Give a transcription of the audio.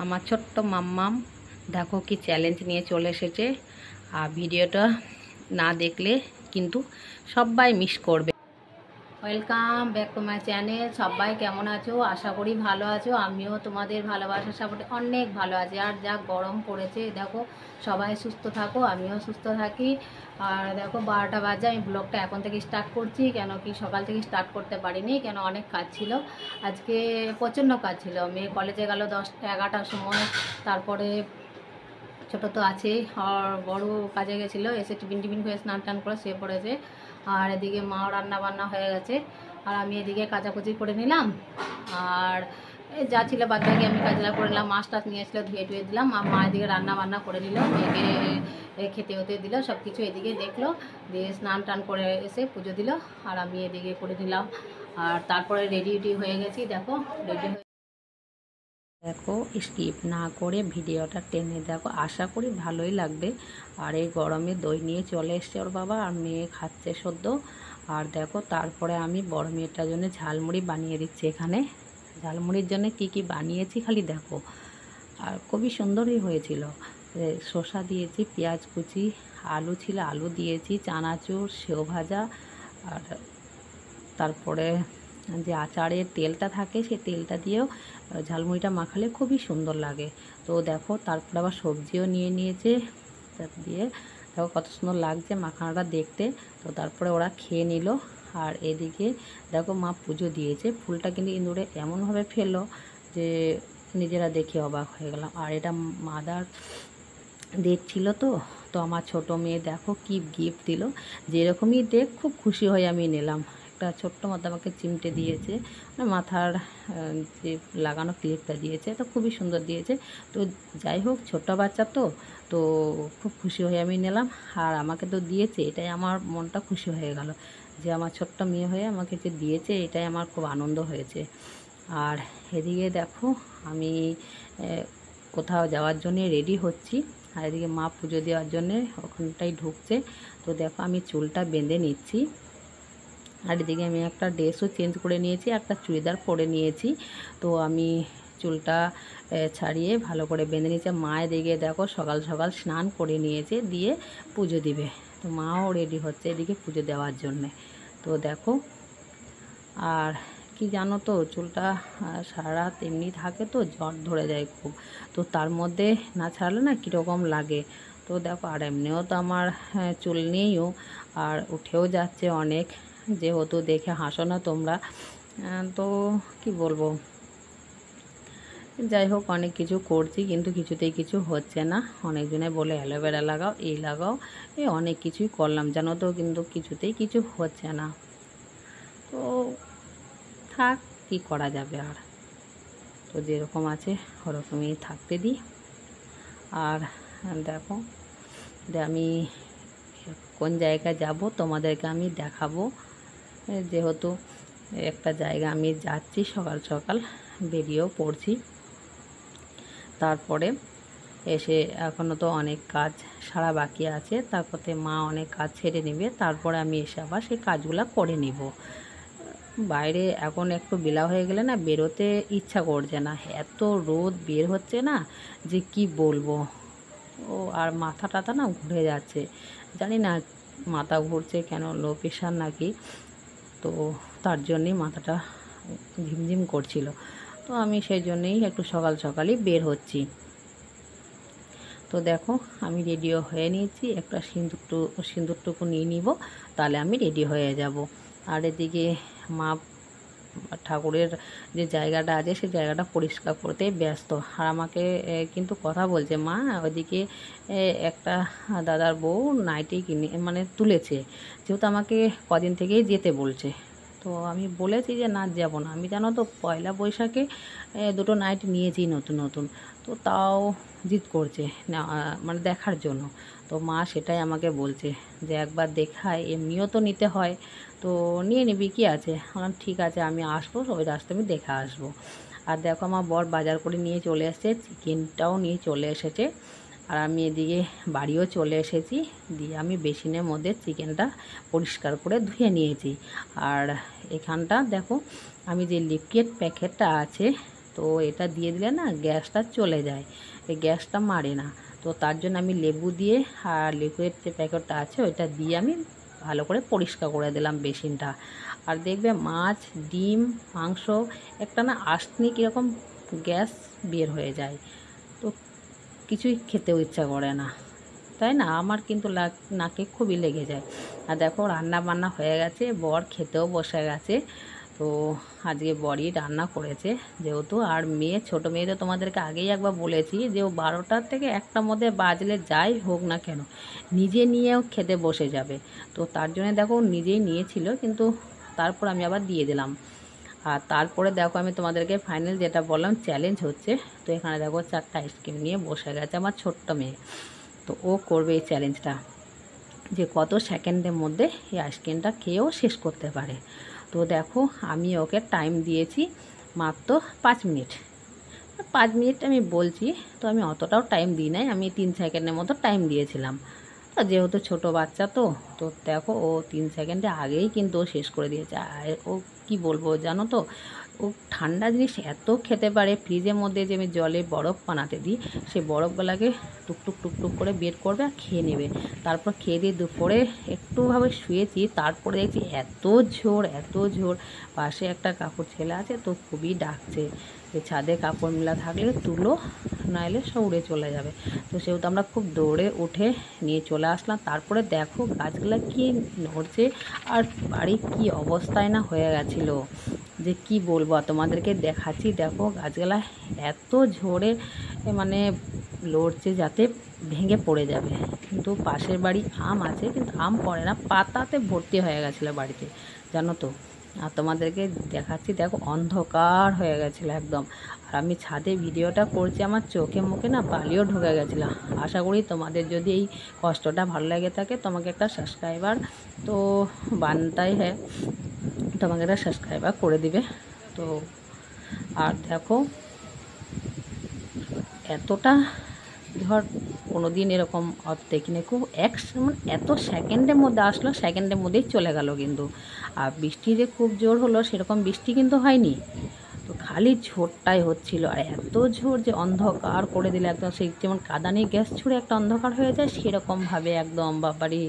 आमार छोट्ट माम्माम देखो कि चैलेंज निये चले एसेछे। आर भिडियोटा ना देखले किन्तु सबाई मिस करबे। Welcome back to my channel. सबाई केमन आछो? आशा करी भालो आछो। आमिओ तोमादेर भालोबासा सापोर्टे अनेक भालो आछि। आर जा गरम पड़ेछे देखो सबाई सुस्थ थाको आमिओ सुस्थ थाकि। और देखो 12टा बजे आमि ब्लगटा एखन थेके स्टार्ट करछि केन कि सकाल थेके स्टार्ट करते पारिनि केन अनेक काज छिलो आजके प्रचंड काज छिलो। मेये कलेजे गेलो 10-11टार समय, तारपरे छोटो तो आछे और बड़ो काजे गेछिलो एसे टिफिन टिफिन करे स्नान टान करे शुये पड़ेछे। और एदिके माओ रान्ना बान्ना हये गेछे और आमि एदिके काचाकुचि करे निलाम और जा छिलो बादबाकी आमि काजला करे निलाम। माछ टाछ निये एसेछिलो धुये टुये दिलाम। मा एदिके रान्ना बान्ना करे निल, मेयेके खेते होते दिल, सब किछु एदिके देखलो, दिये स्नान टान करे एसे पुजो दिल और आमि एदिके करे निलाम। और तारपरे रेडी हये गेछि। देखो रेडी देखो स्किप ना करे भिडियोटा टेने देखो, आशा करी भालोई लागबे। और ये गरमे दई निये चले एसेछे ओर बाबा और मेये खाच्छे सद्য। और देखो तारपरे आमी बड़ मेयेटार जन्य झालमुड़ी बानिये दिच्छि। एखाने झालमुड़िर जन्य कि बानियेछि खाली देखो और खुबই सुंदरই হয়েছিল। শসা দিয়েছি, পেঁয়াজ কুচি, আলু ছিল আলু দিয়েছি, চানাচুর, সেও ভাজা আর তারপরে যে আচারের তেলটা থাকে সেই তেলটা দিয়েও ঝালমুড়িটা মাখালে খুবই সুন্দর লাগে। তো দেখো তারপর আবার সবজিও নিয়ে নিয়েছে, তার দিয়ে দেখো কত সুন্দর লাগছে মাখানাটা দেখতে। তো তারপরে ওরা খেয়ে নিল। আর এদিকে দেখো মা পুজো দিয়েছে, ফুলটা কিন্তু ইন্দুরে এমনভাবে ফেললো যে নিজেরা দেখে অবাক হয়ে গেলাম। আর এটা মাদার ডে ছিল তো আমার ছোটো মেয়ে দেখো কি গিফট দিল, যেরকমই দেখ খুব খুশি হয়ে আমি নিলাম। একটা ছোট্ট মতো আমাকে চিমটে দিয়েছে, মাথার যে লাগানো ক্লিপটা দিয়েছে, তো খুবই সুন্দর দিয়েছে। তো যাই হোক ছোটো বাচ্চা তো খুব খুশি হয়ে আমি নিলাম। আর আমাকে তো দিয়েছে, এটাই আমার মনটা খুশি হয়ে গেল যে আমার ছোট্ট মেয়ে হয়ে আমাকে যে দিয়েছে, এটাই আমার খুব আনন্দ হয়েছে। আর এদিকে দেখো আমি কোথাও যাওয়ার জন্য রেডি হচ্ছি আর এদিকে মা পুজো দেওয়ার জন্যে ওখানটাই ঢুকছে। তো দেখো আমি চুলটা বেঁধে নিচ্ছি। আর এদিকে আমি একটা ড্রেসও চেঞ্জ করে নিয়েছি, একটা চুড়িদার পরে নিয়েছি। তো আমি চুলটা ছাড়িয়ে ভালো করে বেঁধে নিয়েছি। মা এদিকে দেখো সকাল সকাল স্নান করে নিয়েছে, দিয়ে পুজো দিবে। তো মাও রেডি হচ্ছে এদিকে পুজো দেওয়ার জন্যে। তো দেখো আর কি জানো তো চুলটা সারা রাত এমনি থাকে তো জ্বর ধরে যায় খুব, তো তার মধ্যে না ছাড়লে না কীরকম লাগে। তো দেখো আর এমনিও তো আমার চুল নিয়েও আর উঠেও যাচ্ছে অনেক, যেহেতু দেখে হাসো না তোমরা তো কি বলবো। যাই হোক অনেক কিছু করছি কিন্তু কিছুতেই কিছু হচ্ছে না। অনেকজনে বলে অ্যালোভেরা লাগাও, এই লাগাও, এই অনেক কিছুই করলাম জানো তো, কিন্তু কিছুতেই কিছু হচ্ছে না। তো থাক কি করা যাবে, আর তো যেরকম আছে ওরকমই থাকতে দিই। আর দেখো আমি কোন জায়গায় যাব তোমাদেরকে আমি দেখাবো। যেহেতু একটা জায়গা আমি যাচ্ছি সকাল সকাল বেরিয়েও পড়ছি, তারপরে এসে এখনও তো অনেক কাজ সারা বাকি আছে, তারপরে মা অনেক কাজ ছেড়ে নেবে, তারপরে আমি এসে আবার সেই কাজগুলো করে নিব। বাইরে এখন একটু বেলা হয়ে গেলে না বেরোতে ইচ্ছা করছে না, এত রোদ বের হচ্ছে না যে কি বলবো। ও আর মাথা টাথা না ঘুরে যাচ্ছে, জানি না মাথা ঘুরছে কেন, লো প্রেশার নাকি, তো তার জন্যেই মাথাটা ঝিমঝিম করছিল। তো আমি সেই জন্যেই একটু সকাল সকালই বের হচ্ছি। তো দেখো আমি রেডিও হয়ে নিয়েছি, একটা সিঁদুরটুকু নিয়ে নিব, তাহলে আমি রেডি হয়ে যাব। আর এদিকে মা ঠাকুরের যে জায়গাটা আছে সেই জায়গাটা পরিষ্কার করতে ব্যস্ত। আর আমাকে কিন্তু কথা বলছে মা, ওইদিকে একটা দাদার বউ নাইটি কিনে মানে তুলেছে, যেহেতু আমাকে কদিন থেকেই যেতে বলছে। তো আমি বলেছি যে না যাব না, আমি জানো তো পয়লা বৈশাখে দুটো নাইটি নিয়েছি নতুন নতুন, তো তাও জিদ করছে না মানে দেখার জন্য। তো মা সেটাই আমাকে বলছে যে একবার দেখায়, এমনিও তো নিতে হয়, তো নিয়ে নিবি কী আছে। বললাম ঠিক আছে আমি আসবো, ওই রাস্তা আমি দেখে আসবো। আর দেখো আমার বর বাজার করে নিয়ে চলে এসেছে, চিকেনটাও নিয়ে চলে এসেছে। আর আমি এদিকে বাড়িও চলে এসেছি, দিয়ে আমি বেসিনের মধ্যে চিকেনটা পরিষ্কার করে ধুয়ে নিয়েছি। আর এখানটা দেখো আমি যে লিকুইড প্যাকেটটা আছে तो एटा दिए दिले ना गैसटा चले जाए, गैसटा मारे ना। तो तार जन्य आमी लेबू दिए आर लिकुइड जे पैकेटटा आछे ओइटा दिए आमी भालो करे परिष्कार करे दिलाम बेसिनटा। आर देखबे माछ डिम मांस एकटा ना आस्टनी किरकम गैस बेर हये जाए, तो किछुई खेतेओ इच्छा करे ना, ताई ना। आमार किन्तु नाके खुबई लेगे जाए। आर देखो रान्ना बान्ना हये गेछे, बर खेतेओ बसे गेछे। तो आज के बड़ी रान्ना करेछे जेहेतु आर मेये छोटो मेये तो तोमादेरके आगेई एकबार बोलेछि जे ओ 12टार थेके 1टार मध्ये बाजले जाई होक ना केन निजे नियेओ खेते बसे जाबे। तो तार जोन्नो देखो निजेई नियेछिलो, किन्तु तारपर आमी आबार दिये दिलाम। आर तारपरे देखो आमी तोमादेरके फाइनल जेटा बोललाम चैलेंज होच्छे। तो एखाने देखो 4टा आइसक्रीम निये बसे गेछे आमार छोट्ट मेये। तो ओ करबे एई चैलेंजटा जे कत सेकेंडेर मध्ये एई आइसक्रीमटा खेये शेष करते पारे। तो देखो आमी ओके टाइम दिए मात्र 5 मिनट। 5 मिनट आमी बोलছি, तो आमी অতটাও টাইম দিই নাই, আমি 3 সেকেন্ডের মতো টাইম দিয়েছিলাম। তো যেহেতু ছোট বাচ্চা তো তো দেখো ও 3 সেকেন্ডে আগেই কিন্তু শেষ করে দিয়েছে। আর ও কি বলবো জানো তো, ও ঠান্ডা জিনিস এত খেতে পারে, ফ্রিজের মধ্যে যে আমি জলে বরফ বানাতে দিই সেই বরফগুলোকে টুকটুক টুকটুক করে বের করবে আর খেয়ে নেবে। তারপর খেয়ে দিয়ে দুপুরে একটুভাবে শুয়েছি, তারপরে দেখছি এত ঝড়। পাশে একটা কাপড় ছেলে আছে, তো খুবই ডাকছে যে ছাদে কাপড় মেলা থাকলে তুলো, নাইলে সব উড়ে চলে যাবে। তো সেহেতু আমরা খুব দৌড়ে উঠে নিয়ে চলে আসলাম। তারপরে দেখো গাছগুলো কী নড়ছে আর বাড়ি কী অবস্থায় না হয়ে গেছিলো যে কি বলবো তোমাদেরকে। দেখাচ্ছি দেখো গাছগুলো এত ঝড়ে মানে লড়ছে যাতে ভেঙে পড়ে যাবে। কিন্তু পাশের বাড়ি আম আছে, কিন্তু আম পড়ে না, পাতাতে ভর্তি হয়ে গেছিলো বাড়িতে জানো তো। আর তোমাদেরকে দেখাচ্ছি দেখো অন্ধকার হয়ে গেছিলো একদম। আর আমি ছাদে ভিডিওটা করছি, আমার চোখে মুখে না বালিও ঢুকে গেছিলো। আশা করি তোমাদের যদি এই কষ্টটা ভালো লাগে থাকে তোমাকে একটা সাবস্ক্রাইবার তো বানতাই হ্যাঁ, তোমাকে একটা সাবস্ক্রাইবার করে দিবে। তো আর দেখো এতটা ধর কোনোদিন এরকম অত দেখিনি, খুব মানে এত সেকেন্ডের মধ্যে আসলো, সেকেন্ডের মধ্যেই চলে গেল কিন্তু। আর বৃষ্টি যে খুব জোর হলো সেরকম বৃষ্টি কিন্তু হয়নি, তো খালি ঝড়টাই হচ্ছিল। আর এত ঝড় যে অন্ধকার করে দিলে একদম সেই যেমন কাঁদানি গ্যাস ছুড়ে একটা অন্ধকার হয়ে যায় সেরকমভাবে একদম বাবারি।